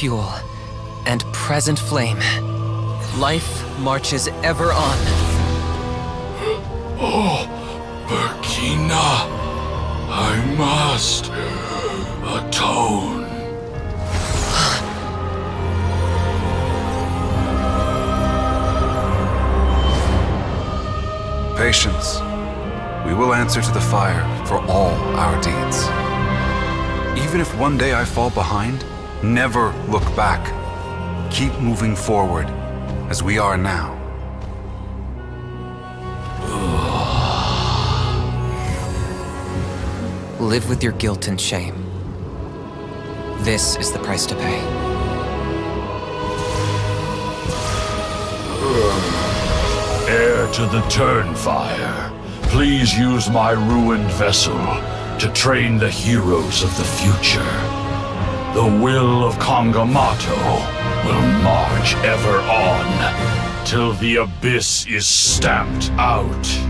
Fuel and present flame. Life marches ever on. Oh, Burkina, I must atone. Patience. We will answer to the fire for all our deeds. Even if one day I fall behind, never look back. Keep moving forward, as we are now. Live with your guilt and shame. This is the price to pay. Heir to the Turnfire, please use my ruined vessel to train the heroes of the future. The will of Kongomato will march ever on, till the abyss is stamped out.